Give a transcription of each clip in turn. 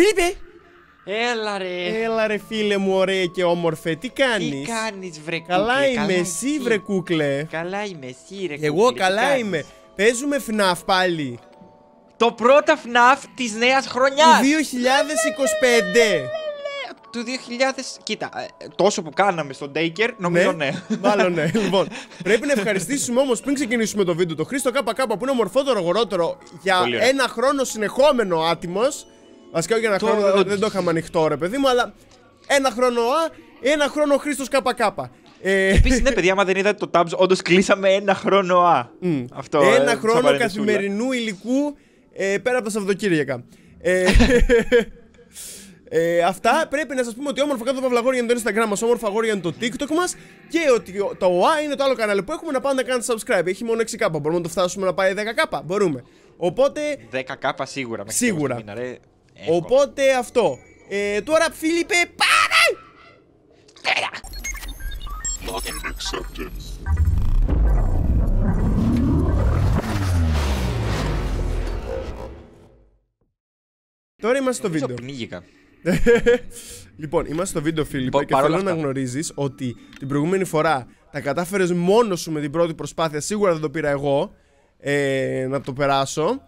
Φίλιππε! Έλα ρε! Έλα ρε φίλε μου, ωραία και όμορφε, τι κάνεις? Τι κάνεις βρε κούκλε? Καλά είμαι, εσύ βρε κούκλε? Καλά είμαι, εσύ ρε κούκλε? Εγώ καλά είμαι. Παίζουμε FNAF πάλι. Το πρώτο FNAF της νέας χρονιάς. Του 2025. Του 2000, κοίτα, τόσο που κάναμε στον Taker, νομίζω ναι. Μάλλον ναι. Λοιπόν, πρέπει να ευχαριστήσουμε όμως πριν ξεκινήσουμε το βίντεο το Χρήστο ΚΚ που είναι ο μορφότερο γορότερο για ένα χρόνο συνεχόμενο άτιμος. Βασικά για ένα χρόνο δεν το είχαμε ανοιχτό ρε παιδί μου, αλλά ένα χρόνο ένα χρόνο Χρήστος ΚΚ. Επίσης ναι παιδιά, άμα δεν είδατε το Tabs, όντως κλείσαμε ένα χρόνο αυτό. Ένα χρόνο καθημερινού υλικού πέρα από τα Σαββατοκύριακα. Αυτά πρέπει να σας πούμε ότι όμορφα κάτω από Αυγόρια είναι το Instagram μας, όμορφα Αγόρια είναι το TikTok μας και ότι το OA είναι το άλλο κανάλι που έχουμε, να πάνε να κάνετε subscribe. Έχει μόνο 6K, μπορούμε να το φτάσουμε να πάει 10K, μπορούμε. Οπότε 10K σίγουρα. Σίγουρα. Μήνα, ρε. Οπότε αυτό. Τώρα Φίλιππε πάρε! Τώρα είμαστε στο βίντεο. Λοιπόν, είμαστε στο βίντεο Φίλιππε και θέλω να γνωρίζεις ότι την προηγούμενη φορά τα κατάφερες μόνος σου με την πρώτη προσπάθεια. Σίγουρα δεν το πήρα εγώ να το περάσω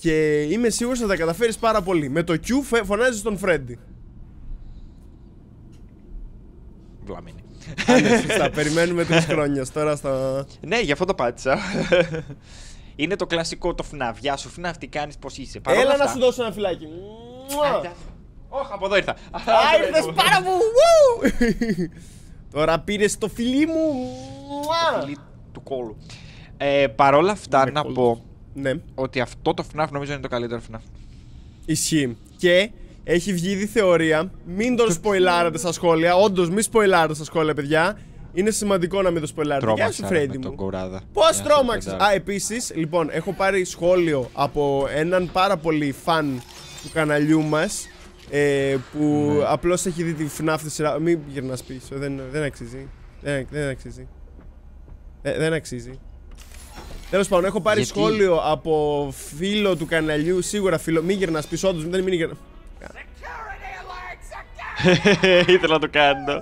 και είμαι σίγουρος θα τα καταφέρεις πάρα πολύ. Με το Q φωνάζεις τον Freddy. Βλαμμένη. Άνεστα, περιμένουμε 3 χρόνια τώρα στα... Ναι, γι' αυτό το πάτησα. Είναι το κλασικό το FNAF. Γεια σου FNAF, τι κάνεις, πώς είσαι? Παρόλα αυτά... να σου δώσω ένα φυλάκι. Όχι, από εδώ ήρθα. Ήρθες πάρα μου. Τώρα πήρες το φιλί μου. Το φιλί του κόλου. Παρόλα αυτά να πω ότι αυτό το FNAF νομίζω είναι το καλύτερο FNAF. Ισχύει. Και έχει βγει ήδη θεωρία. Μην τον σποϊλάρετε στα σχόλια. Όντως μην σποϊλάρετε στα σχόλια παιδιά. Είναι σημαντικό να μην το σποιλάρετε. Γεια σου Φρέντι μου. Πώς τρόμαξες? Επίσης, λοιπόν, έχω πάρει σχόλιο από έναν πάρα πολύ φαν του καναλιού μας που απλώς έχει δει τη FNAF τη σειρά. Μην γυρνάς πίσω, δεν αξίζει. Δεν αξίζει. Δεν αξίζει. Τέλος πάντων, έχω πάρει σχόλιο από φίλο του καναλιού, σίγουρα φίλο. Μην γυρνάς πίσω, όντως μην γυρνάς. Ήθελα να το κάνω.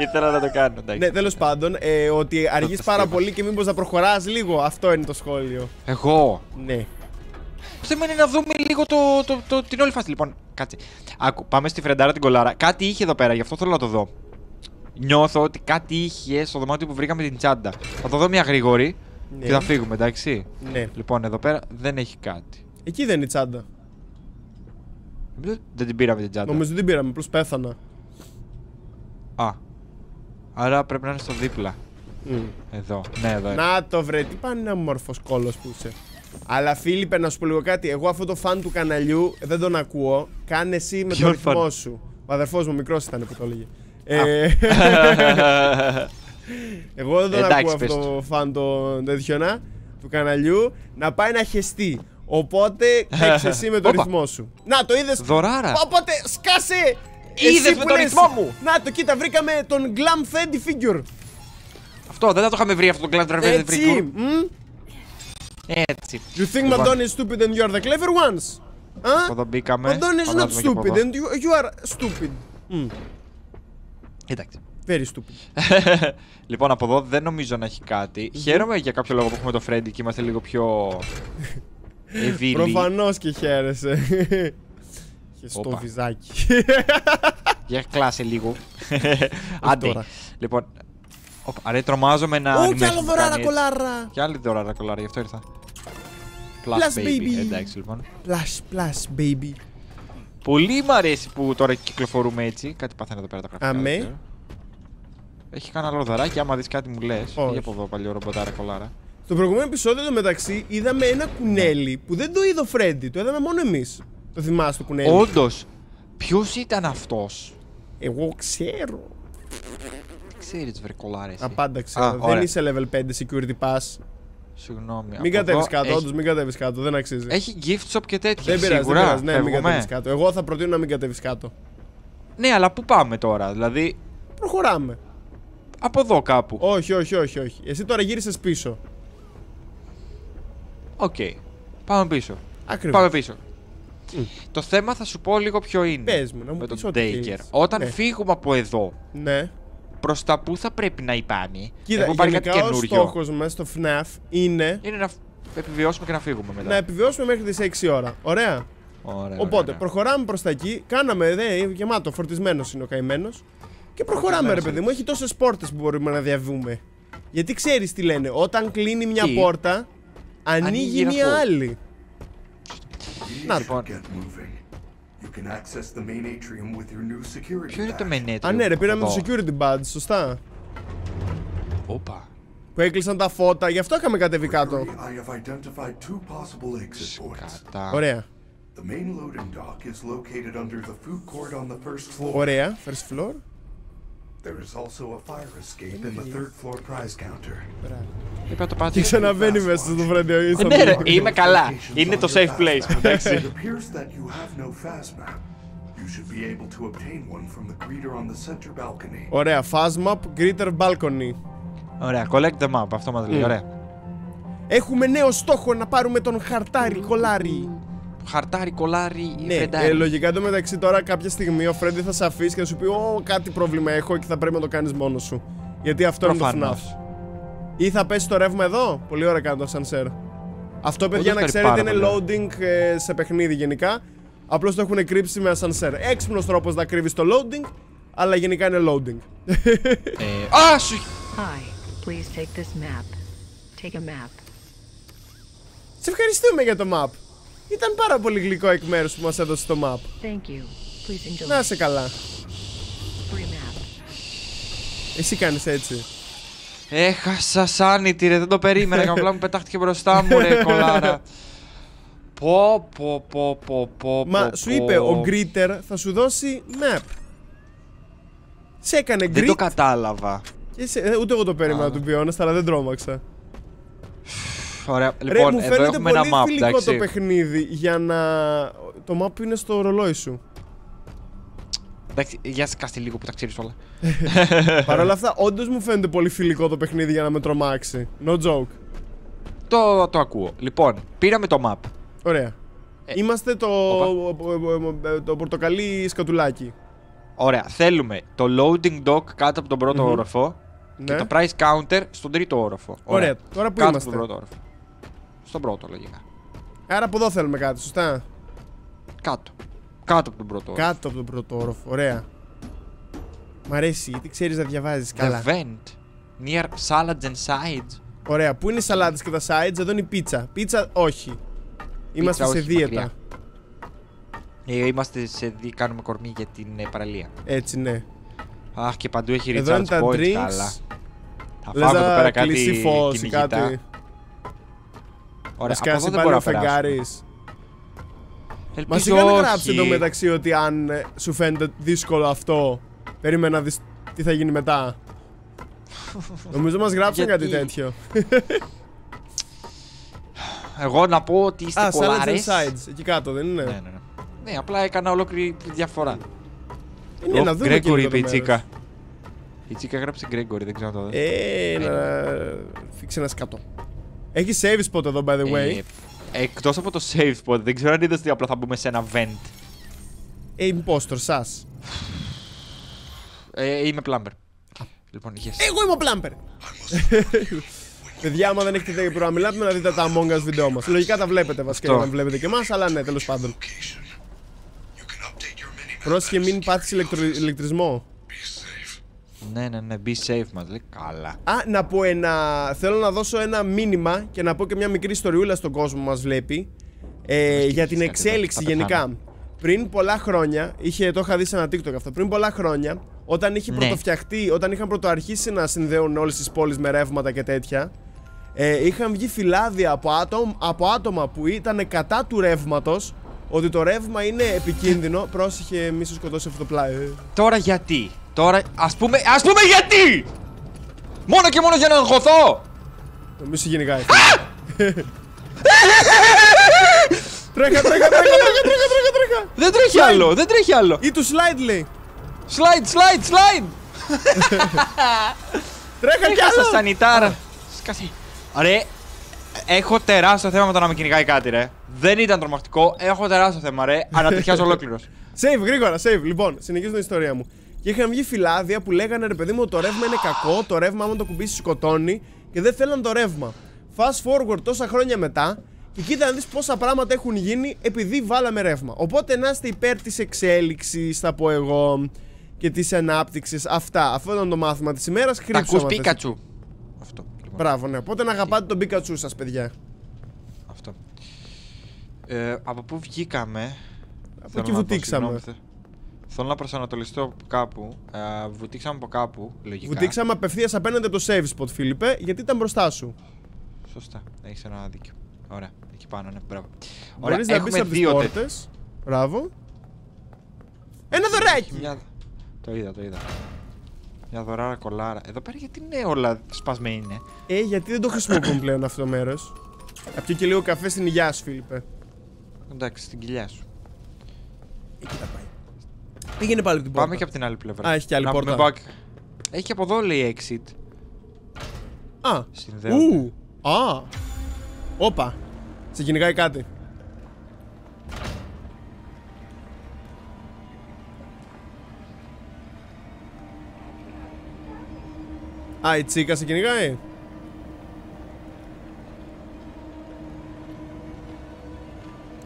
Ήθελα να το κάνω. Ναι, τέλος πάντων, ότι αργείς πάρα πολύ και μήπως να προχωράς λίγο. Αυτό είναι το σχόλιο. Εγώ? Ναι. Θέμα είναι να δούμε λίγο την όλη φάση. Λοιπόν, κάτσε. Άκου, πάμε στη Φρεντάρα την κολάρα. Κάτι είχε εδώ πέρα, γι' αυτό θέλω να το δω. Νιώθω ότι κάτι είχε στο δωμάτιο που βρήκαμε την τσάντα. Θα το δω μια γρήγορη και θα φύγουμε, εντάξει. Ναι. Λοιπόν, εδώ πέρα δεν έχει κάτι. Εκεί δεν είναι η τσάντα. Δεν την πήραμε την τσάντα. Νομίζω δεν την πήραμε, απλώς πέθανα. Α. Άρα πρέπει να είναι στο δίπλα. Εδώ, ναι εδώ. Να το βρε, τι πανέμορφος κόλος που είσαι. Αλλά Φίλιππε να σου πω λίγο κάτι, εγώ αυτό το φαν του καναλιού δεν τον ακούω. Κάνε εσύ με τον ρυθμό σου. Ο αδερφός μου μικρός ήταν που το έλεγε. Εγώ δεν τον ακούω αυτό το φαν το τέτοιονα του καναλιού. Να πάει να χεστεί. Οπότε παίξε εσύ με τον ρυθμό σου. Να το είδες. Δωράρα. Οπότε σκάσε. Είδες με τον ρυθμό μου. Να το κοίτα, βρήκαμε τον Glamrock Figure. Αυτό δεν θα το είχαμε βρει αυτό το Glamrock Figure. Έτσι. Έτσι. You think Madonna is stupid and you are the clever ones. Εδώ μπήκαμε. Madonna is not stupid and you are stupid. Εντάξει. Very stupid. Λοιπόν, από εδώ δεν νομίζω να έχει κάτι. Χαίρομαι για κάποιο λόγο που έχουμε το Freddy και είμαστε λίγο πιο... Προφανώς και χαίρεσαι. Και στο βυζάκι. Για κλάσε λίγο. Άντε. Λοιπόν. Άρα τρομάζομαι να... κι άλλο δωράρα κολάρα. Κι άλλη δωράρα κολάρα, γι' αυτό ήρθα. Plus baby. Εντάξει λοιπόν. Plus baby. Πολύ μ' αρέσει που τώρα κυκλοφορούμε έτσι. Κάτι παθαίνει εδώ πέρα τα γραφικά. Αμέ. Έχει κανένα άλλο δωράκι, άμα δεις κάτι μου λες. Ή από εδώ παλιό ρομποτάρα κολάρα. Στο προηγούμενο επεισόδιο εδώ μεταξύ είδαμε ένα κουνέλι που δεν το είδε ο Φρέντι, το είδαμε μόνο εμείς. Το θυμάσαι το κουνέλι? Όντως, ποιος ήταν αυτός? Εγώ ξέρω. Δεν ξέρεις βρε κολάρε εσύ. Απάντα ξέρω, δεν είσαι level 5 security pass. Συγγνώμη. Μην κατέβεις κάτω, έχει... όντως μην κατέβεις κάτω, δεν αξίζει. Έχει gift shop και τέτοια, δεν πειράζει, σίγουρα. Δεν πειράζει, ναι, μην κατέβεις κάτω. Εγώ θα προτείνω να μην κατέβεις κάτω. Ναι, αλλά πού πάμε τώρα, δηλαδή? Προχωράμε. Από εδώ κάπου. Όχι, όχι, όχι, όχι. Εσύ τώρα γύρισες πίσω. Οκ. Πάμε πίσω. Ακριβώς. Πάμε πίσω. Το θέμα θα σου πω λίγο ποιο είναι. Πες μου, να μου με πεις τον Taker. Όταν φύγουμε από εδώ, προς τα που θα πρέπει να υπάρχει? Κοίτα, έχω πάρει κάτι καινούριο. Ο στόχος μας στο FNAF είναι να επιβιώσουμε και να φύγουμε μετά. Να επιβιώσουμε μέχρι τις 6 ώρα. Ωραία. Οπότε προχωράμε προς τα εκεί. Κάναμε γεμάτο, φορτισμένος είναι ο καημένος. Και προχωράμε, ρε παιδί μου. Έχει τόσες πόρτες που μπορούμε να διαβούμε. Γιατί ξέρεις τι λένε, όταν κλείνει μια πόρτα, ανοίγει μια άλλη. Να λοιπόν. Ποιο είναι το main atrium? Α, ναι, ρε, πήραμε το security badge, σωστά. Όπα. Που έκλεισαν τα φώτα, γι' αυτό είχαμε κατέβει κάτω. Σκατά. Ωραία. Ωραία, first floor. Και ξαναβαίνει μέσα στο βραδείο. Ναι ρε, είμαι καλά. Είναι το safe place, εντάξει. Ωραία, Phasma, Greeter Balcony. Ωραία, collect the map, αυτό μας λέει, ωραία. Έχουμε νέο στόχο, να πάρουμε τον χαρτάρι κολάρι. Χαρτάρι, κολάρι, φρεντάρι. Ναι, λογικά εντωμεταξύ τώρα κάποια στιγμή ο Φρέντι θα σε αφήσει και θα σου πει: Ω, κάτι πρόβλημα έχω και θα πρέπει να το κάνεις μόνος σου. Γιατί αυτό είναι το FNAF. Ή θα πέσει το ρεύμα εδώ. Πολύ ωραία κάνει το ασανσέρ. Αυτό, παιδιά, να ξέρετε, είναι loading σε παιχνίδι γενικά. Απλώς το έχουν κρύψει με ασανσέρ. Έξυπνος τρόπος να κρύβεις το loading, αλλά γενικά είναι loading. Σε ευχαριστούμε για το map. Ήταν πάρα πολύ γλυκό εκ μέρους που μας έδωσε το map. Να σε καλά. Εσύ κάνεις έτσι. Έχασα sanity ρε, δεν το περίμενα. Καμπλά μου πετάχτηκε μπροστά μου ρε κολάρα. Μα σου είπε ο Greeter θα σου δώσει map. Σε έκανε Greeter. Δεν το κατάλαβα. Ούτε εγώ το περίμενα του πιώνας, αλλά δεν τρόμαξα. Ωραία. Λοιπόν, ρε, μου φαίνεται πολύ ένα map, φιλικό το παιχνίδι για να... Το map είναι στο ρολόι σου. Εντάξει, για σκάστε λίγο που τα ξέρεις όλα. Παρ' όλα αυτά, όντως μου φαίνεται πολύ φιλικό το παιχνίδι για να με τρομάξει. No joke. Το ακούω. Λοιπόν, πήραμε το map. Ωραία. Είμαστε το πορτοκαλί σκατουλάκι. Ωραία, θέλουμε το loading dock κάτω από τον πρώτο όροφο. Και το price counter στον τρίτο όροφο. Ωραία, τώρα που είμαστε? Στον πρώτο όροφο. Στον πρώτο λογικά. Άρα από εδώ θέλουμε κάτι, σωστά? Κάτω. Κάτω από τον πρώτο όροφο. Κάτω από τον πρώτο όροφο, ωραία. Μ' αρέσει, γιατί ξέρεις να διαβάζεις καλά. The vent, near salads and sides. Ωραία, πού είναι οι σαλάτες και τα sides, εδώ είναι η πίτσα. Πίτσα όχι. Είμαστε σε δίαιτα. Είμαστε σε δίαιτα, κάνουμε κορμί για την παραλία. Έτσι ναι. Αχ, και παντού έχει recharge point, καλά. Θα φάμε εδώ πέρα κάτι κυνηγητά. Ωραία, από εδώ δεν μπορώ να φεγγάρεις. Μας είχαν γράψει εντωμεταξύ ότι αν σου φαίνεται δύσκολο αυτό, περίμενα να δεις τι θα γίνει μετά. Νομίζω μας γράψαν κάτι τέτοιο. Εγώ να πω ότι είστε κολάρες. Α, sides, εκεί κάτω δεν είναι? Ναι, απλά έκανα ολόκληρη διαφορά. Είναι Gregory είπε η τσίκα. Η τσίκα γράψε Gregory, δεν ξέρω να το δω. Φίξε ένα σκάτω. Έχει save spot εδώ, by the way. Εκτός από το save spot, δεν ξέρω αν είδες τι, απλά θα μπούμε σε ένα vent. Impostor, σας. Είμαι plumber. Λοιπόν, εγώ είμαι ο plumber. Παιδιά, άμα δεν έχετε τέτοια πρόβλημα, μιλάτε να δείτε τα Among Us βίντεό μας. Λογικά τα βλέπετε βασικά, να βλέπετε και εμάς, αλλά ναι, τέλος πάντων. Πρόσεχε μην πάθεις ηλεκτρισμό. Ναι, be safe μας λέει, καλά. Α, να πω ένα... Θέλω να δώσω ένα μήνυμα και να πω και μια μικρή ιστοριούλα στον κόσμο που μας βλέπει. Για την εξέλιξη γενικά. Πριν πολλά χρόνια, το είχα δει σε ένα TikTok αυτό. Πριν πολλά χρόνια, όταν είχε πρωτοφτιαχτεί, όταν είχαν πρωτοαρχίσει να συνδέουν όλες τις πόλεις με ρεύματα και τέτοια, είχαν βγει φυλάδια από άτομα που ήταν κατά του ρεύματος. Ότι το ρεύμα είναι επικίνδυνο, πρόσεχε μη σου σκοτώσει αυτό το πλάι. Τώρα γιατί, τώρα ας πούμε γιατί! Μόνο και μόνο για να αγχωθώ! Το μη σου γενικά έχει. Τρέχα! Δεν τρέχει άλλο, Ή του slide λέει. Slide! Τρέχα κι άλλο! Σκάσε. Ρε, Έχω τεράστιο θέμα με το να με κυνηγάει κάτι, ρε. Δεν ήταν τρομακτικό, έχω τεράστιο θέμα, ρε. Ανατριχιάζω ολόκληρος. Save, γρήγορα, save. Λοιπόν, συνεχίζω την ιστορία μου. Και είχαν βγει φυλάδια που λέγανε, ρε παιδί μου, το ρεύμα είναι κακό. Το ρεύμα, άμα το κουμπίσει, σκοτώνει. Και δεν θέλαν το ρεύμα. Fast forward τόσα χρόνια μετά. Και κοίτα να δεις πόσα πράγματα έχουν γίνει επειδή βάλαμε ρεύμα. Οπότε να είστε υπέρ της εξέλιξης, θα πω εγώ, και της ανάπτυξης. Αυτά. Αυτό ήταν το μάθημα της ημέρας. Κρύψαμε. Πίκατσου. Αυτό. Λοιπόν. Μπράβο, ναι. Οπότε να αγαπάτε τον Πίκατσου σας, παιδιά. Αυτό. Από πού βγήκαμε? Από εκεί βουτήξαμε. Θέλω να προσανατολιστώ κάπου. Βουτήξαμε από κάπου. Λογικά. Βουτήξαμε απευθείας απέναντι το save spot, Φίλιππε, γιατί ήταν μπροστά σου. Σωστά. Έχεις ένα δίκιο. Ωραία, εκεί πάνω, ναι, μπράβο. Ωραία, μπορείς να μπεις από τις πόρτες. Μπράβο. Ένα δωράκι! Μια... Το είδα, το είδα. Μια δωράρα κολάρα. Εδώ πέρα γιατί είναι όλα σπασμένα είναι. Γιατί δεν το χρησιμοποιούν πλέον αυτό το μέρος. Θα πιω και λίγο καφέ στην υγειά σου, Φίλιππε. Εντάξει, στην κοιλιά σου. Εκεί τα πάει. Πήγαινε πάλι από την πόρτα. Πάμε και από την άλλη πλευρά. Α, έχει και άλλη πόρτα. Έχει και από εδώ, λέει, exit. Α, συνδέονται. Όπα, σε κυνηγάει κάτι. Α, η τσίκα σε κυνηγάει.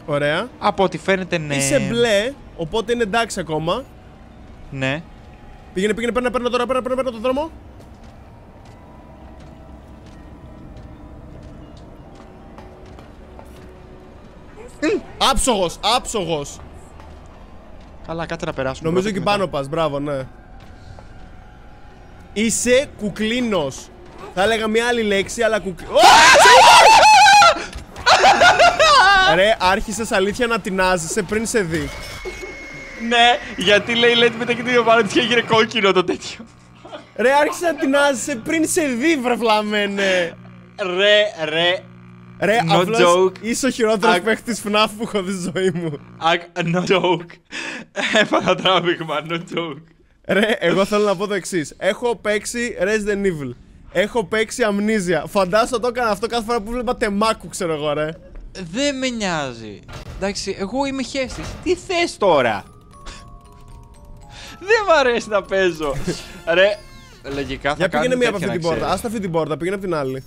Ωραία. Από ό,τι φαίνεται, ναι. Είσαι μπλε, οπότε είναι εντάξει ακόμα. Ναι. Πήγαινε, πήγαινε, παίρνα τώρα, παίρνα τον δρόμο. Άψογος, άψογος. Καλά, κάτσε να περάσουμε. Νομίζω εκεί πάνω πας, μπράβο, ναι. Είσαι κουκλίνος. Θα έλεγα μια άλλη λέξη, αλλά κουκλίνος. Ρε, άρχισες αλήθεια να τεινάζεσαι πριν σε δει. Ναι, γιατί λέει μετά και την επάνω της και έγινε κόκκινο το τέτοιο. Ρε, άρχισες να τεινάζεσαι πριν σε δει, βρε βλαμένε. Ρε, no joke. Είσαι ο χειρότερος παίχτης FNAF που έχω δει στη ζωή μου. No joke. Έπαθα τράβηγμα, no joke. Ρε, εγώ θέλω να πω το εξής. Έχω παίξει Resident Evil. Έχω παίξει Amnesia. Φαντάζομαι το έκανα αυτό κάθε φορά που βλέπα τεμάκου, ξέρω εγώ, ρε. Δεν με νοιάζει. Εντάξει, εγώ είμαι χέστης. Τι θες τώρα? Δεν μ' αρέσει να παίζω. Ρε, λογικά θα κάνω τέτοια να ξέρεις. Για πήγαινε μία από αυτή την πόρτα. Άστα αυτή την πόρτα, πήγαινε από την άλλη.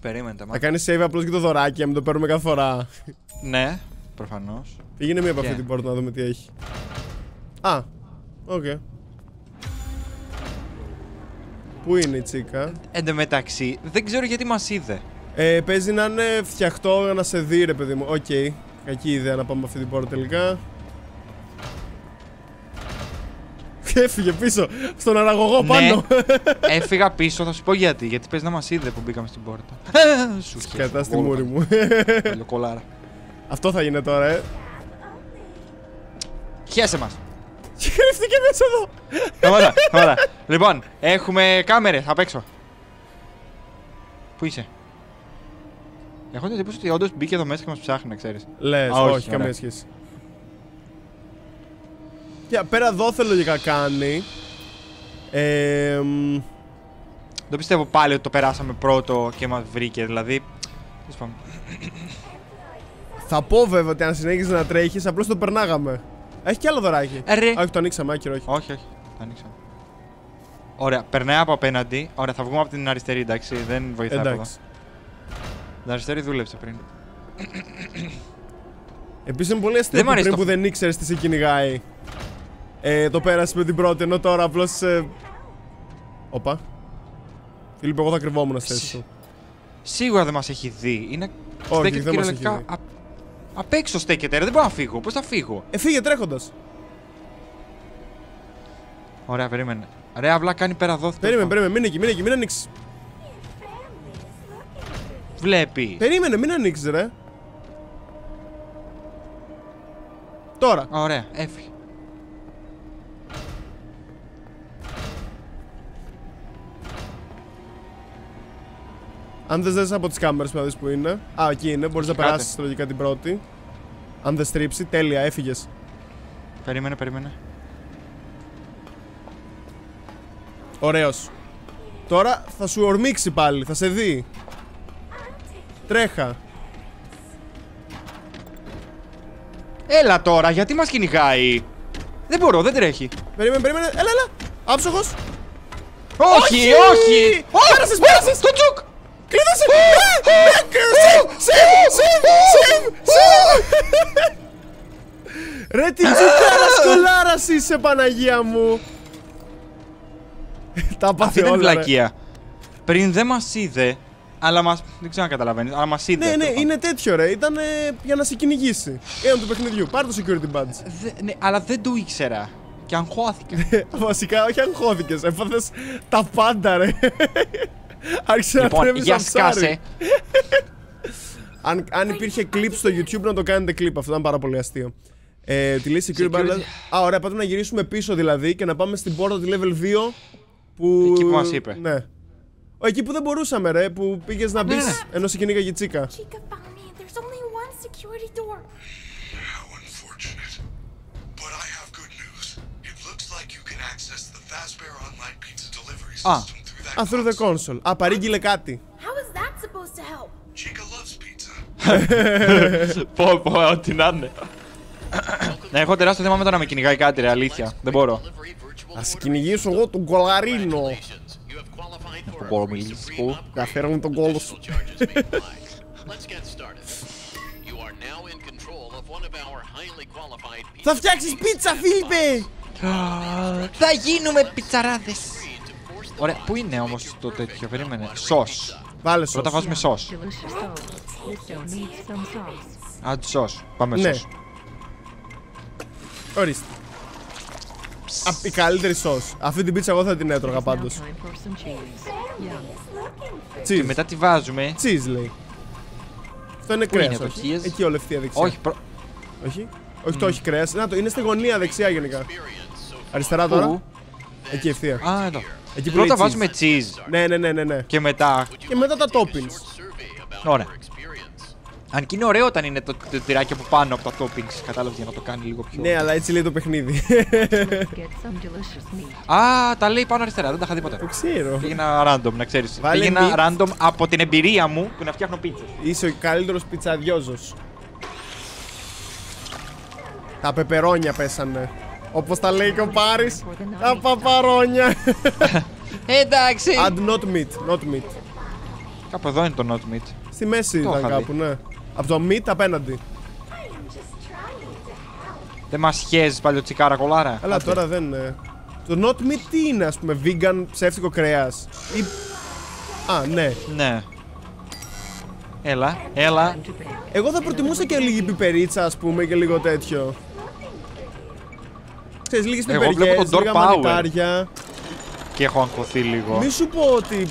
Περίμενε, θα κάνει save απλώς και το δωράκι, να μην το παίρνουμε κάθε φορά. Ναι, προφανώς. Πήγαινε μία από αυτή την πόρτα να δούμε τι έχει. Α, οκ. Πού είναι η τσίκα? Εν τω μεταξύ, δεν ξέρω γιατί μας είδε. Παίζει να είναι φτιαχτό να σε δει, ρε παιδί μου. Οκ, κακή ιδέα να πάμε από αυτή την πόρτα τελικά. Έφυγε πίσω, στον αραγωγό πάνω. Έφυγα πίσω, θα σου πω γιατί. Γιατί παίζει να μας είδε που μπήκαμε στην πόρτα. Σου χαίρε. Κατά στη μούρη μου. Κολάρα. Αυτό θα γίνει τώρα, Χιάσε μας. Χαιρεύτηκε μέσα εδώ. Ωραία. Λοιπόν, έχουμε κάμερες απ' έξω. Πού είσαι? Έχω την εντύπωση ότι όντως μπήκε εδώ μέσα και μας ψάχνει, ξέρεις. Λες, όχι, καμία σχέση. Και πέρα εδώ θέλω λογικά κάνει. Δεν πιστεύω πάλι ότι το περάσαμε πρώτο και μας βρήκε, δηλαδή. Θα πω βέβαια ότι αν συνέχιζε να τρέχεις, απλώς το περνάγαμε. Έχει κι άλλο δωράκι. Όχι, το ανοίξαμε, άκυρο, όχι. Όχι, το ανοίξαμε. Ωραία, περνάει από απέναντι. Ωραία, θα βγούμε από την αριστερή, εντάξει, δεν βοηθάει από εδώ. Την αριστερή δούλεψε πριν. Επίσης είναι πολύ αστείο πριν που δεν ήξερες τι σε κυνηγάει. Το πέρασε με την πρώτη, ενώ τώρα απλώς. Όπα. Φίλιππε, εγώ θα κρυβόμουν στη θέση σου. Σίγουρα δεν μας έχει δει. Είναι. Όχι, δεν μας έχει δει. Απ' έξω στέκεται, ρε. Δεν μπορώ να φύγω. Πώς θα φύγω? Φύγε τρέχοντας. Ωραία, περίμενε. Ρε, απλά κάνει πέρα εδώ. Περίμενε, μην εκεί, μην ανοίξει. Βλέπει. Περίμενε, μην ανοίξει, ρε. Τώρα. Ωραία, έφυγε. Αν δεν δες από τις κάμερες να δεις που είναι. Α, εκεί είναι, μπορείς να περάσεις λογικά την πρώτη. Αν δεν στρίψει, τέλεια, έφυγες. Περίμενε. Ωραίος. Τώρα θα σου ορμήξει πάλι, θα σε δει. Τρέχα. Έλα τώρα, γιατί μας κυνηγάει. Δεν μπορώ, δεν τρέχει. Περίμενε, περίμενε. Έλα, έλα. Άψογος. Όχι, όχι. Πέρασες, πέρασες. Το τσουκ. Κλείδωσε. Save. Ρε τι τσουκάρας κολάρας είσαι, Παναγία μου. Τα πάθει όλα. Αυτή ήταν βλακεία. Πριν δεν μας είδε, αλλά μας... δεν ξέρω αν καταλαβαίνεις, αλλά μας είδε. Ναι, ναι, είναι τέτοιο ρε, ήταν για να σε κυνηγήσει. Ένα του παιχνιδιού, πάρ' το security badge. Ναι, αλλά δεν το ήξερα και αγχώθηκα. Βασικά, όχι αγχώθηκες, έπαθες τα πάντα ρε. Άρχισε να τρέμεις σαν ψάρι. Αν υπήρχε clip στο YouTube να το κάνετε clip, αυτό ήταν πάρα πολύ αστείο. Τη λέει security badge. Α, ωραία, πάμε να γυρίσουμε πίσω δηλαδή και να πάμε στην πόρτα τη level 2. Που... εκεί που μας είπε. Ναι. Εκεί που δεν μπορούσαμε ρε, που πήγες να μπεις, ναι, ενώ σε κυνήγαγε η τσίκα. Α, through the console. Α, παρήγγειλε κάτι. Πω, πω, ό,τι να είναι. Έχω τεράστιο θέμα με το να με κυνηγάει κάτι ρε, αλήθεια. Δεν μπορώ. Ας κυνηγήσω εγώ τον κολαρίνο. Δεν μπορώ να μιλήσεις που καθαίρομαι τον κόλο σου. Θα φτιάξεις πίτσα, Φίλιππε! Θα γίνουμε πιτσαράδες. Ωραία, πού είναι όμως το τέτοιο, περίμενε. Σος. Βάλε σος. Πρώτα βάζουμε σος. Άντε σος, πάμε σος. Ορίστε. Η καλύτερη σως. Αυτή την πίτσα εγώ θα την έτρωγα πάντως. Και μετά τη βάζουμε. Cheese λέει. Αυτό είναι κρέας. Εκεί ολευτεία δεξιά. Όχι, όχι, όχι, το όχι κρέας. Να το, είναι στη γωνία δεξιά γενικά. Αριστερά τώρα. Εκεί ευθεία. Α, εδώ. Πρώτα βάζουμε cheese. Ναι, ναι, ναι, ναι. Και μετά. Και μετά τα toppings. Ωραία. Αν και είναι ωραίο όταν είναι το τυράκι από πάνω από τα toppings, κατάλαβε, για να το κάνει λίγο πιο. Ναι, αλλά έτσι λέει το παιχνίδι. Α, τα λέει πάνω αριστερά, δεν τα είχα δει ποτέ. Το ξέρω. Πήγαινα random, να ξέρεις. Πήγαινα random από την εμπειρία μου του να φτιάχνω πίτσες. Είσαι ο καλύτερος πιτσαδιόζος. Τα πεπερόνια πέσανε. Όπως τα λέει και ο Πάρης. Τα παπαρόνια. Εντάξει. And not meat, not meat. Κάπου εδώ είναι το not meat. Στη μέση το ήταν κάπου, ναι. Από το meat απέναντι. Δεν μας χέζεις παλιοτσικάρα κολάρα. Αλλά τώρα δεν είναι. Το not meat τι είναι, ας πούμε, vegan ψεύτικο κρέας ή... α, ναι. Ναι. Έλα, έλα. Εγώ θα προτιμούσα και λίγη πιπερίτσα, ας πούμε, και λίγο τέτοιο. Ξέρεις, λίγες πιπεριές, λίγα μανιτάρια. Και έχω αγχωθεί λίγο. Μη σου πω ότι...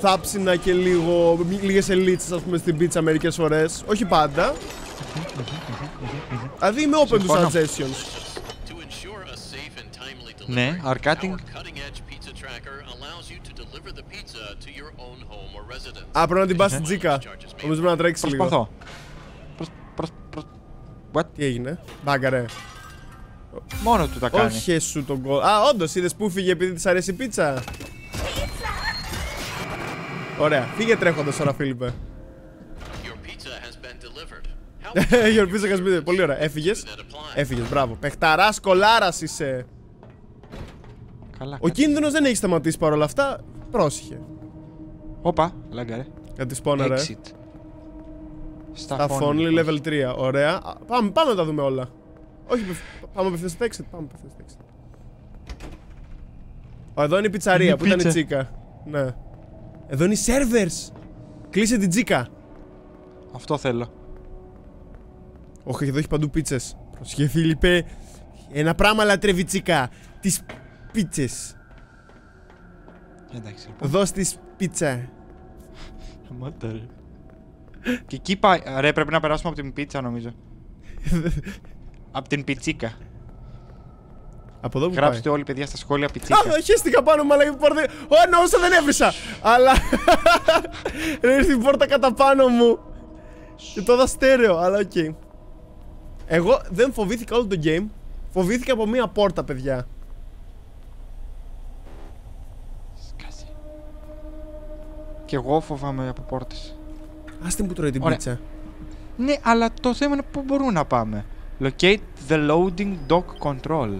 θάψινα και λίγο, λίγες ελίτσες ας πούμε στην πίτσα μερικές φορές. Όχι πάντα. Δηλαδή είμαι open to suggestions. Ναι, our cutting. Α, πρέπει να την πας στην τζίκα. Νομίζω πρέπει να τρέξει λίγο. Προσπαθώ. Τι έγινε, μπάγκα ρε. Μόνο του τα κάνει. Όχι σου τον κόλ. Α, όντως είδες που φύγε επειδή της αρέσει η πίτσα. Ωραία, φύγε τρέχοντας τώρα, Φίλιππε. Your pizza has been delivered. Πολύ ωραία, έφυγες. Έφυγες, μπράβο. Πεχταράς κολάρας είσαι. Καλά. Ο κίνδυνος δεν έχει σταματήσει παρόλα αυτά. Πρόσεχε. Όπα, λάγκα ρε. Κάτι σπόνα ρε. Στα only level 3, ωραία. Πάμε, πάμε να τα δούμε όλα. Όχι, πάμε απευθείας στο exit, πάμε απευθείας στο exit. Εδώ είναι η πιτσαρία, που ήταν η τσίκα. Ναι. Εδώ είναι οι servers! Κλείσε την τζίκα! Αυτό θέλω. Όχι, εδώ έχει παντού πίτσες. Προσχε Φίλιππε, ένα πράγμα λατρεύει τσίκα. Τις πίτσες. Εντάξει λοιπόν. Δώσ' της πίτσα. Μάτα ρε. Και εκεί πάει... ρε πρέπει να περάσουμε από την πίτσα νομίζω. Απ' την πιτσίκα. Από εδώ που γράψτε πάει. Όλοι παιδιά στα σχόλια πιτσίκα. Α, χέστηκα πάνω μου, αλλά η πόρτα... ω, νοούσα δεν έβρισα! Αλλά... ήρθε η πόρτα κατά πάνω μου. Και το είδα στέρεο, αλλά οκ. Okay. Εγώ δεν φοβήθηκα όλο το game. Φοβήθηκα από μία πόρτα, παιδιά. Και εγώ φοβάμαι από πόρτες. Άστε μου που τρώει την πίτσα. Ναι, αλλά το θέμα είναι πού μπορούμε να πάμε. Locate the loading dock control.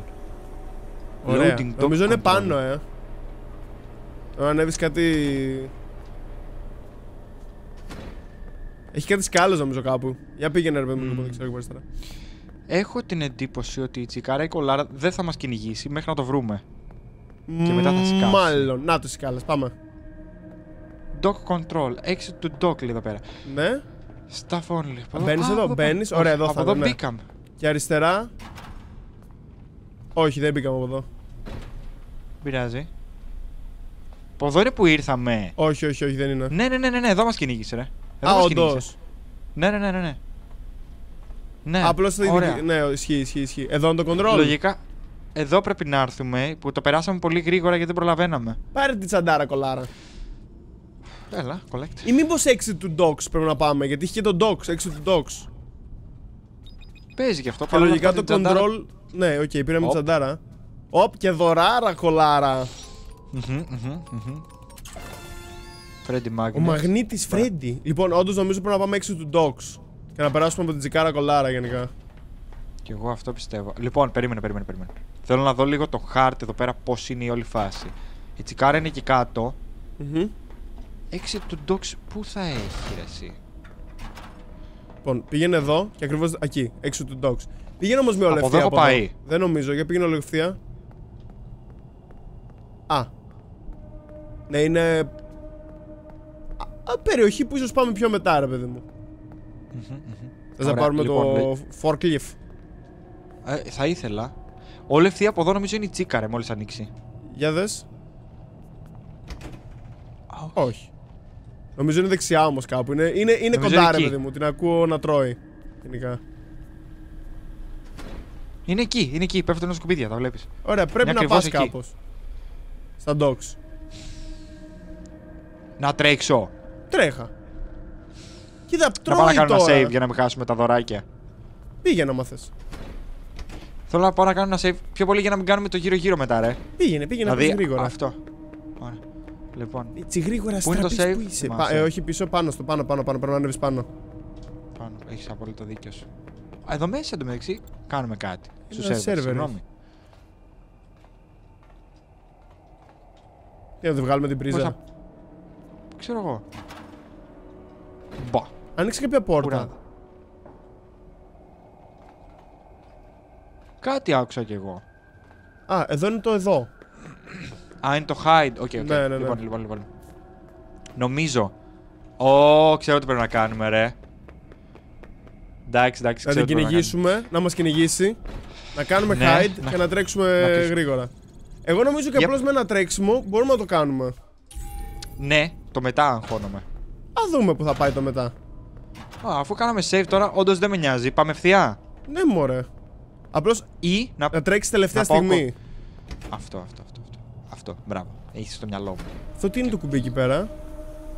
Ωραία, νομίζω είναι πάνω, Αν ανέβεις κάτι... Έχει κάτι σκάλος νομίζω κάπου. Για πήγαινε ρε παιδί μου, δεν ξέρω εγώ αριστερά. Έχω την εντύπωση ότι η τσικάρα η κολάρα δεν θα μας κυνηγήσει μέχρι να το βρούμε. Και μετά θα σκάσει. Μάλλον, να το σκάλας, πάμε. Dock control, exit to dock λέει εδώ πέρα. Ναι. Staff only. Μπαίνεις εδώ, μπαίνεις, ωραία εδώ θα δω. Και αριστερά. Όχι, δεν μπήκαμε από εδώ. Πειράζει. Από εδώ είναι που ήρθαμε. Όχι, όχι, όχι, δεν είναι. Ναι, εδώ μας κυνήγησε ρε. Α, όντως. Ναι. Ναι, απλώς ωραία. Ναι, ισχύει. Εδώ είναι το control. Λογικά. Εδώ πρέπει να έρθουμε που το περάσαμε πολύ γρήγορα γιατί δεν προλαβαίναμε. Πάρε την τσαντάρα κολάρα. Έλα, collect. Ή μήπως exit to docs πρέπει να πάμε γιατί είχε και το docs, exit to docs. Παίζει γι' αυτό. Και λογικά το control. Ναι, οκ, πήραμε την τσαντάρα. Οπ, και δωράρα κολάρα. Ο μαγνήτης Freddy. Λοιπόν, όντως νομίζω πρέπει να πάμε exit to docs. Και να περάσουμε από την τσικάρα κολάρα γενικά. Κι εγώ αυτό πιστεύω. Λοιπόν, περίμενε. Θέλω να δω λίγο το χάρτη εδώ πέρα πώς είναι η όλη φάση. Η τσικάρα είναι εκεί κάτω. Exit to docs πού θα έχει ρε εσύ. Λοιπόν, πήγαινε εδώ και ακριβώς εκεί. Exit to docs. Πήγαινε όμως με ολευθεία από εδώ. Από πάει. Εδώ. Δεν νομίζω, γιατί πήγαινε ολευθεία. Α. Ναι, είναι... περιοχή που ίσως πάμε πιο μετά ρε παιδί μου. Θες να πάρουμε το forklift? Θα ήθελα. Όλη ευθεία από εδώ νομίζω είναι η τσίκα ρε, μόλις ανοίξει. Για δες. Όχι. Νομίζω είναι δεξιά όμως κάπου, είναι κοντά ρε παιδί μου, την ακούω να τρώει. Γενικά. Είναι εκεί, πέφτουν σκουπίδια, τα βλέπεις. Ωραία, πρέπει να πας κάπως. Στα dogs. Να τρέξω. Τρέχα. Κοίτα, τρώει τώρα. Να πάω να κάνω ένα save για να μην χάσουμε τα δωράκια. Πήγαινε άμα θες. Θέλω να πάω να κάνω ένα save πιο πολύ για να μην κάνουμε το γύρω-γύρω μετά ρε. Πήγαινε δηλαδή, γρήγορα. Αυτό. Ωραία. Λοιπόν. Έτσι γρήγορα στραπείς που είσαι. Όχι πίσω, πάνω στο πάνω, πρέπει να ανέβεις πάνω. Πάνω, έχεις απόλυτο δίκιο σου. Εδώ μέσα εντωμεταξύ κάνουμε κάτι. Στους σερβερ, συγγνώμη. Τι να το βγάλουμε την πρίζα. Ξέρω εγώ. Μπα. Άνοιξε κάποια πόρτα. Κάτι άκουσα κι εγώ. Α, εδώ είναι το εδώ. Α, είναι το hide. Οκ, ναι. Λοιπόν. Νομίζω. Ξέρω τι πρέπει να κάνουμε, ρε. Εντάξει, ξέρω τι πρέπει να κυνηγήσουμε, να μας κυνηγήσει. Να κάνουμε hide και να τρέξουμε γρήγορα. Εγώ νομίζω και απλώς με ένα τρέξιμο μπορούμε να το κάνουμε. Ναι, το μετά αγχώνομαι. Ας δούμε που θα πάει το μετά. Αφού κάναμε save τώρα, όντως δεν με νοιάζει. Πάμε ευθεία. Ναι, μωρέ. Απλώς ή να τρέξει τελευταία στιγμή. Αυτό, μπράβο. Έχεις στο μυαλό μου. Αυτό τι είναι το κουμπί εκεί πέρα?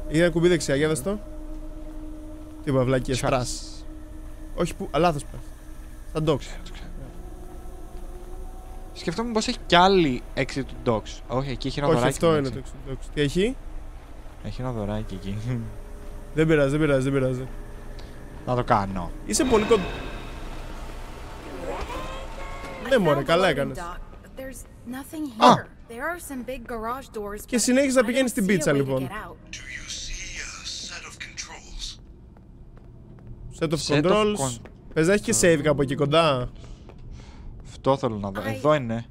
Είναι ένα κουμπί δεξιά, για δες το. Τι παυλάκι, εσπράς. Όχι, που, λάθος πας. Στα docs. Σκεφτόμουν πως έχει κι άλλη exit to docs. Όχι, εκεί έχει ένα δωράκι. Όχι, αυτό είναι το exit to docs. Τι έχει? Έχει ένα δωράκι εκεί. Δεν πειράζει. Να το κάνω. Είσαι πολύ κοντά. Ναι, μωρέ, καλά έκανες. Και συνέχιζα να πηγαίνεις στην πίτσα, λοιπόν. Set of controls. Πες να έχει και save κάπου εκεί κοντά. Αυτό θέλω να δω. Εδώ είναι.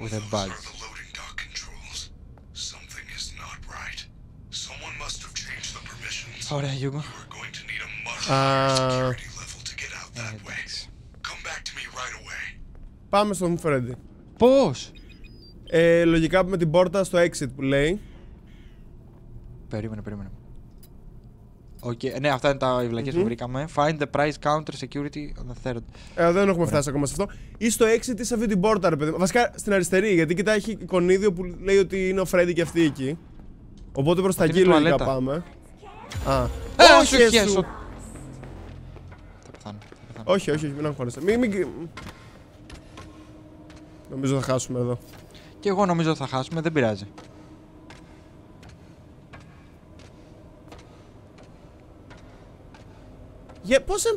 With a bug. Ωραία, Γιούγκο. Πάμε στον Freddy. Πώς? Λογικά με την πόρτα στο exit που λέει. Περίμενε. Ναι, αυτά είναι τα βλακίες που βρήκαμε. Find the price counter security on the third. Δεν έχουμε φτάσει ακόμα σε αυτό. Ή στο exit ή σε αυτή την πόρτα, ρε παιδί. Βασικά στην αριστερή, γιατί κοιτά έχει εικονίδιο που λέει ότι είναι ο Freddy και αυτή εκεί. Οπότε προς τα εκεί λογικά πάμε. Α. Όχι, θα πεθάνω. Όχι, μην αγχώνεσαι. Νομίζω θα χάσουμε εδώ. Και εγώ νομίζω θα χάσουμε, δεν πειράζει.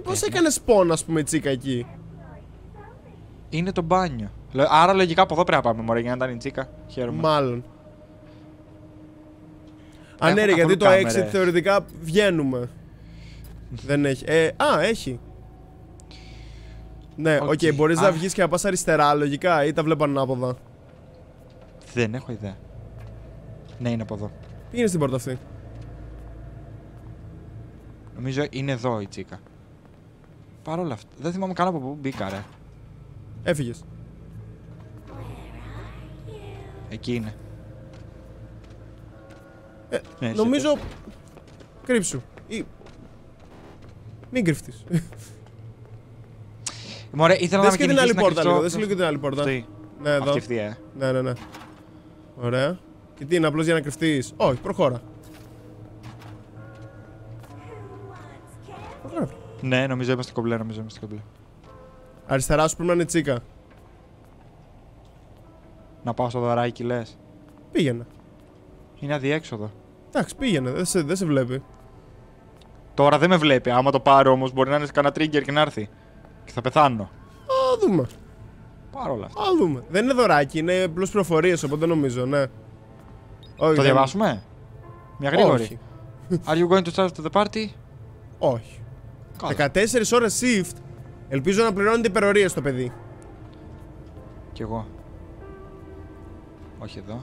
Πώς έκανε spawn, ας πούμε, τσίκα εκεί? Είναι το μπάνιο. Άρα λογικά από εδώ πρέπει να πάμε, μωρέ, για να ήταν η τσίκα. Χαίρομαι. Μάλλον. Α, ναι, γιατί το κάμερα. Exit θεωρητικά βγαίνουμε. Δεν έχει. Έχει. Ναι, οκ, μπορείς να βγεις και να πας αριστερά, λογικά, ή τα βλέπω ανάποδα. Δεν έχω ιδέα. Ναι, είναι από εδώ. Πήγαινε στην πόρτα αυτή. Νομίζω είναι εδώ η τσίκα. Παρ' όλα αυτά, δεν θυμάμαι καν από πού μπήκα, ρε. Έφυγες. Εκεί είναι. Νομίζω... κρύψου ή... μην κρυφτείς. Μωρέ, ήθελα να με κυνηγήσεις να κρυφτώ. Δες λίγο και την άλλη πόρτα. Ναι, εδώ. Αυτή, ναι. Ωραία. Και τι είναι, απλώς για να κρυφτείς? Όχι, προχώρα. Ναι, νομίζω είμαστε κομπλέ, Αριστερά σου πρέπει να είναι τσίκα. Να πάω στο δωράκι, λες? Πήγαινε. Είναι αδιέξοδο. Εντάξει, πήγαινε, δεν σε βλέπει. Τώρα δεν με βλέπει, άμα το πάρω όμως μπορεί να είναι κανένα trigger και να έρθει. Και θα πεθάνω. Α, δούμε. Πάρ' όλα αυτά. Α, δούμε. Δεν είναι δωράκι, είναι απλώς προφορίες, οπότε νομίζω, ναι. Όχι, το διαβάσουμε? Μια γρήγορη. Όχι. Are you going to start the party? Όχι. Κάτω. 14 ώρες shift. Ελπίζω να πληρώνετε υπερορίες το παιδί. Κι εγώ. Όχι εδώ.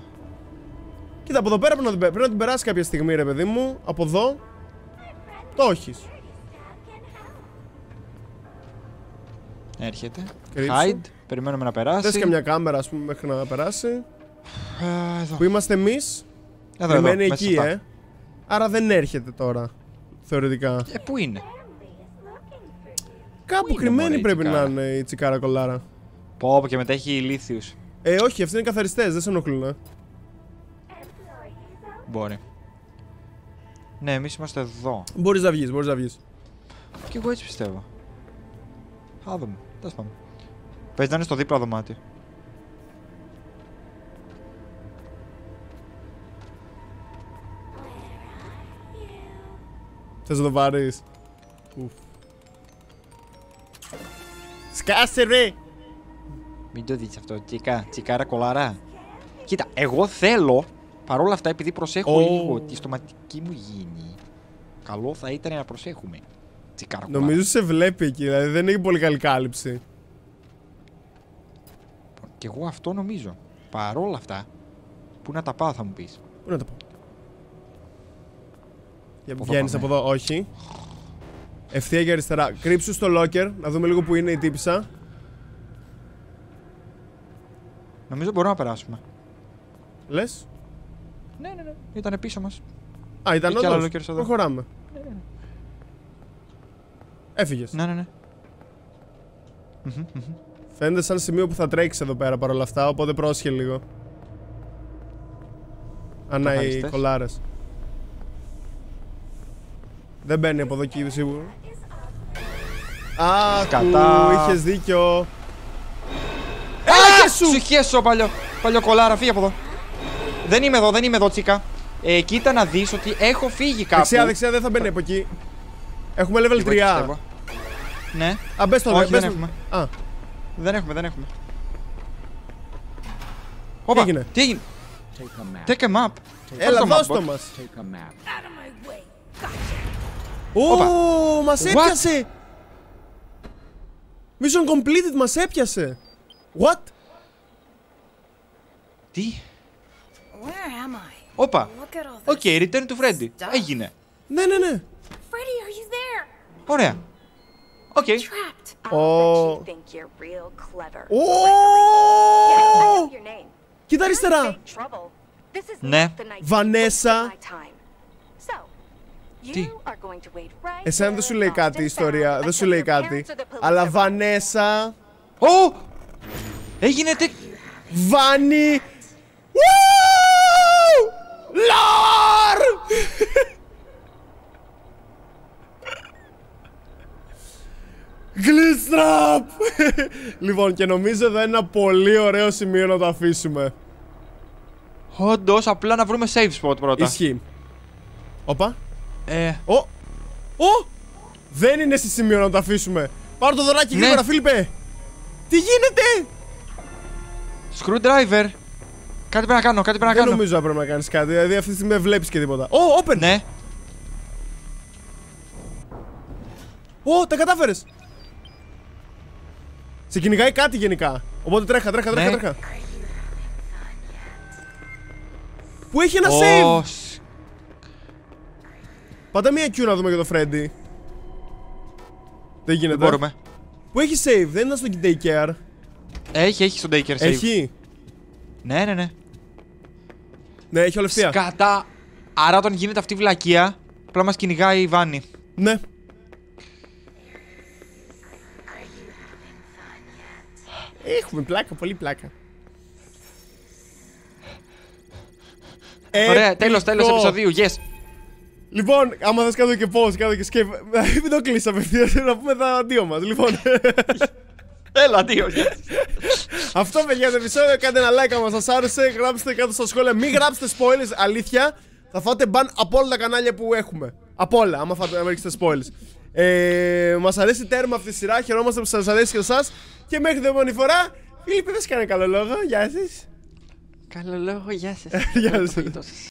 Κοίτα, από εδώ πέρα πρέπει να την περάσει κάποια στιγμή, ρε παιδί μου. Από εδώ. Το έχεις. Έρχεται. Κρύψου. Hide. Περιμένουμε να περάσει. Θες και μια κάμερα, ας πούμε, μέχρι να περάσει. Εδώ. Που είμαστε εμείς. Περιμένει εκεί, Άρα δεν έρχεται τώρα. Θεωρητικά. Πού είναι? Κάπου κρυμμένη πρέπει να είναι η τσικάρα κολάρα. Πω, και μετά έχει ηλίθιους. Όχι, αυτοί είναι καθαριστές, δεν σε ενοχλούν. Μπορεί. Ναι, εμείς είμαστε εδώ. Μπορείς να βγεις, Κι εγώ έτσι πιστεύω. Θα δούμε, τέλος πάντων. Πες να είναι στο δίπλα δωμάτιο. Θες να το πάρεις? Σκάσε, ρε! Μην το δεις αυτό, τσικάρα κολαρά. Κοίτα, εγώ θέλω, παρόλα αυτά, επειδή προσέχω λίγο τη στοματική μου υγιεινή, καλό θα ήταν να προσέχουμε. Τσικάρα κολαρά. Νομίζω σε βλέπει εκεί, δηλαδή δεν έχει πολύ καλή κάλυψη. Κι εγώ αυτό νομίζω. Παρόλα αυτά, πού να τα πάω, θα μου πεις? Πού να τα πάω? Βγαίνεις από εδώ, όχι. Ευθεία και αριστερά. Κρύψου στο locker, να δούμε λίγο που είναι η τύπισσα. Νομίζω μπορούμε να περάσουμε. Λες? Ναι. Ήταν πίσω μας. Α, ήταν όντως. Προχωράμε. Ναι. Έφυγες. Ναι. Φαίνεται σαν σημείο που θα τρέξεις εδώ πέρα παρόλα αυτά, οπότε πρόσχε λίγο. Ανά οι κολάρες. Δεν μπαίνει από εδώ και σίγουρα. Αχ, είχες δίκιο. Έλα σου! Ψυχέσω, παλιό κολάρα, φύγε από εδώ. Δεν είμαι εδώ, τσίκα. Κοίτα να δεις ότι έχω φύγει κάπου. Δεξιά, δεν θα μπαίνει από εκεί. Έχουμε level 3. Ναι. Α, μπες το. Όχι, δεν έχουμε. Δεν έχουμε. Όπα, τι έγινε? Take a map. Έλα, δώστο μας. Μας έπιασε! Mission completed, μας έπιασε! What? Τι? Όπα! Οκ, return to Freddy. Έγινε. Ναι. Ωραία. Οκ. Κοίτα αριστερά! Ναι. Vanessa. Τι? Εσένα δεν σου λέει κάτι η ιστορία, δεν σου λέει κάτι. Αλλά Βανέσα... Έγινε τε... Vanny... Λόρ! Γκλίστραπ! Λοιπόν, και νομίζω εδώ είναι ένα πολύ ωραίο σημείο να το αφήσουμε. Όντως, απλά να βρούμε safe spot πρώτα. Ισχύει. Όπα. Δεν είναι σε σημείο να το αφήσουμε. Πάρω το δωράκι γρήγορα, Φίλιππε. Τι γίνεται? Screwdriver. Κάτι πρέπει να κάνω, Δεν νομίζω να πρέπει να κάνεις κάτι, δηλαδή αυτή τη στιγμή δεν βλέπεις και τίποτα. Open! Ναι. Τα κατάφερες! Σε κυνηγάει κάτι γενικά. Οπότε τρέχα, τρέχα. Που έχει ένα save! Πάντα μία Q να δούμε για το Freddy. Δεν γίνεται. Μπορούμε. Που έχει save, δεν είναι στο daycare. Έχει στο daycare save. Έχει. Ναι. Ναι, έχει όλη ευθεία. Σκατά. Άρα όταν γίνεται αυτή η βλακεία, απλά μας κυνηγάει η Vanny. Ναι. Έχουμε πλάκα, πολύ πλάκα. Ωραία, τέλος επεισοδίου, yes. Λοιπόν, άμα θες κάτω και πώς, κάτω και σκέφ... Μην το κλείσεις απευθείας, να πούμε τα αντίο μας, λοιπόν. Έλα, αντίο, yes. Αυτό, παιδιά, το επεισόδιο, κάντε ένα like άμα σας άρεσε, γράψτε κάτω στα σχόλια, μην γράψετε spoilers, αλήθεια. Θα φάτε μπαν από όλα τα κανάλια που έχουμε. Από όλα, άμα ρίξετε spoilers. Μας αρέσει τέρμα αυτή τη σειρά, χαιρόμαστε που σας αρέσει και εσάς. Και μέχρι την επόμενη φορά, Φίλιππε, δεν σε κάνω καλό λόγο, γεια σας. Καλό λόγο, γεια σας.